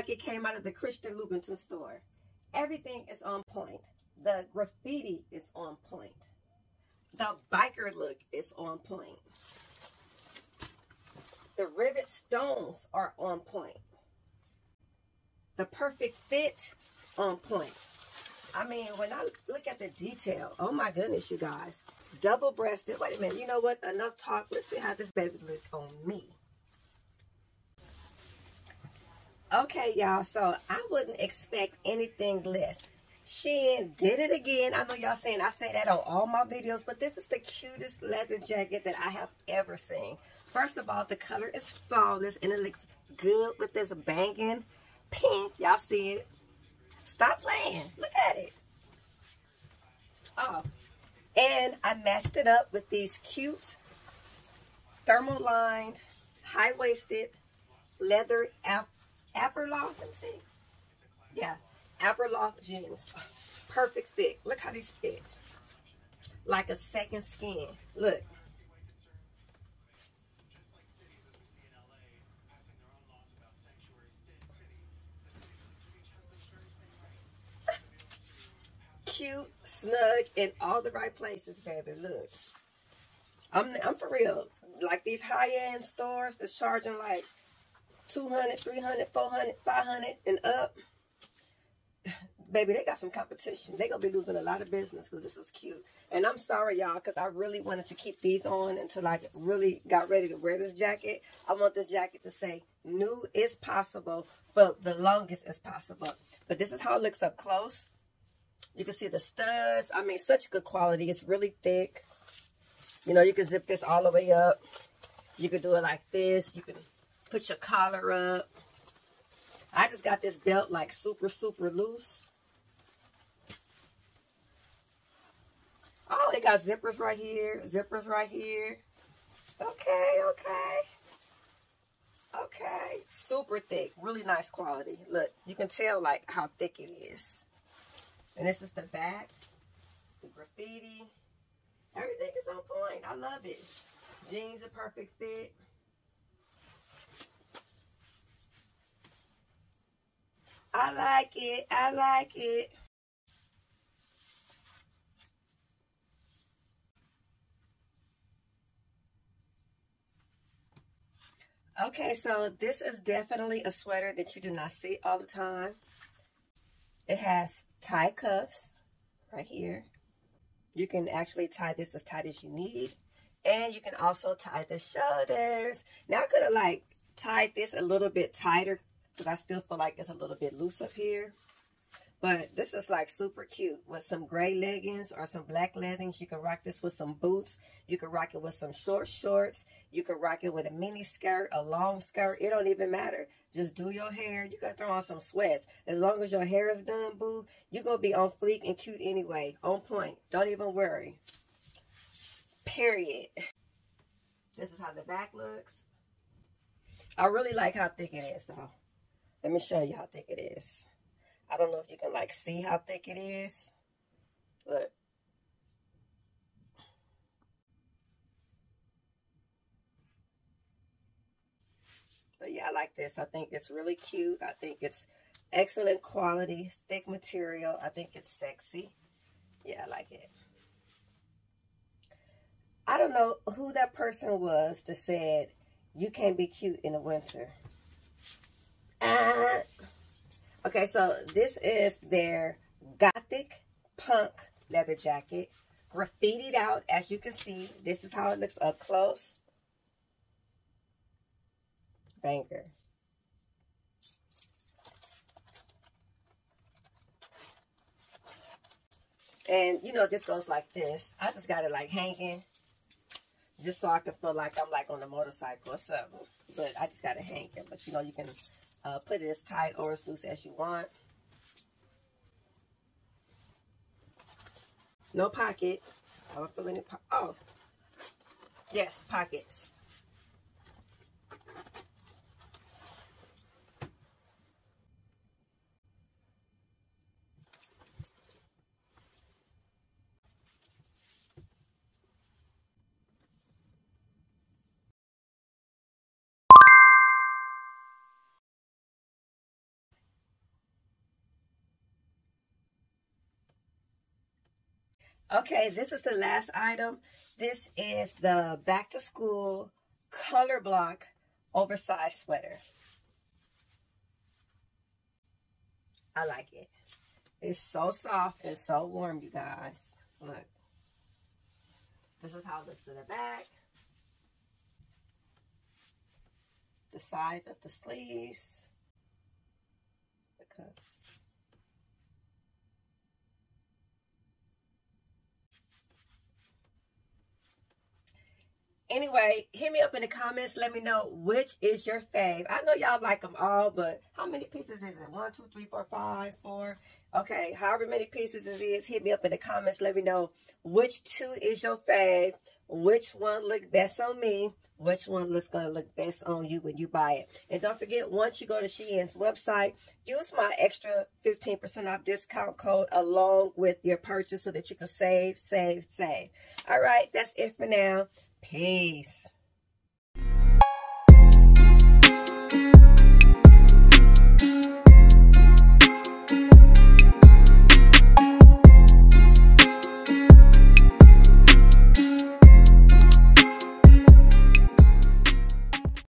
like it came out of the Christian Louboutin store. Everything is on point. The graffiti is on point. The biker look is on point. The rivet stones are on point. The perfect fit on point. I mean, when I look at the detail, oh my goodness, you guys. Double-breasted. Wait a minute. You know what? Enough talk. Let's see how this baby look on me. Okay, y'all. So, I wouldn't expect anything less. Shein did it again. I know y'all saying I say that on all my videos, but this is the cutest leather jacket that I have ever seen. First of all, the color is flawless, and it looks good with this banging pink. Y'all see it? Stop playing. Look at it. Oh, and I matched it up with these cute thermal-lined, high-waisted leather Aberló. Let me see. Yeah, Aberló jeans. Perfect fit. Look how these fit. Like a second skin. Look. Cute, snug, in all the right places, baby. Look, I'm for real. Like these high-end stores that's charging like $200, $300, $400, $500 and up. Baby, they got some competition. They're going to be losing a lot of business because this is cute. And I'm sorry, y'all, because I really wanted to keep these on until I really got ready to wear this jacket. I want this jacket to say, new is possible, but the longest is possible. But this is how it looks up close. You can see the studs. I mean, such good quality. It's really thick. You know, you can zip this all the way up. You can do it like this. You can put your collar up. I just got this belt like super, super loose. Oh, it got zippers right here. Zippers right here. Okay, okay. Okay. Super thick. Really nice quality. Look, you can tell like how thick it is. And this is the back, the graffiti, everything is on point. I love it. Jeans are perfect fit. I like it. I like it. Okay, so this is definitely a sweater that you do not see all the time. It has tie cuffs right here. You can actually tie this as tight as you need, and you can also tie the shoulders. Now I could have like tied this a little bit tighter because I still feel like it's a little bit loose up here, but this is like super cute with some gray leggings or some black leggings. You can rock this with some boots. You can rock it with some short shorts. You can rock it with a mini skirt, a long skirt. It don't even matter. Just do your hair. You can throw on some sweats. As long as your hair is done, boo, you're going to be on fleek and cute anyway. On point. Don't even worry. Period. This is how the back looks. I really like how thick it is, though. Let me show you how thick it is. I don't know if you can, like, see how thick it is. Look. But yeah, I like this. I think it's really cute. I think it's excellent quality, thick material. I think it's sexy. Yeah, I like it. I don't know who that person was that said, you can't be cute in the winter. Okay, so this is their gothic punk leather jacket. Graffitied out, as you can see. This is how it looks up close. Banger. And you know, this goes like this. I just got it like hanging just so I can feel like I'm like on a motorcycle or something, but I just got it hanging. But you know, you can put it as tight or as loose as you want. No pocket. I don't feel any pocket. Oh yes, pockets. Okay, this is the last item. This is the back to school color block oversized sweater. I like it. It's so soft and so warm, you guys. Look. This is how it looks in the back. The sides of the sleeves. The cuffs. Anyway, hit me up in the comments. Let me know which is your fave. I know y'all like them all, but how many pieces is it? 1, 2, 3, 4, 5, 4. Okay, however many pieces it is, hit me up in the comments. Let me know which two is your fave, which one looked best on me, which one looks going to look best on you when you buy it. And don't forget, once you go to Shein's website, use my extra 15% off discount code along with your purchase so that you can save, save, save. All right, that's it for now. Peace.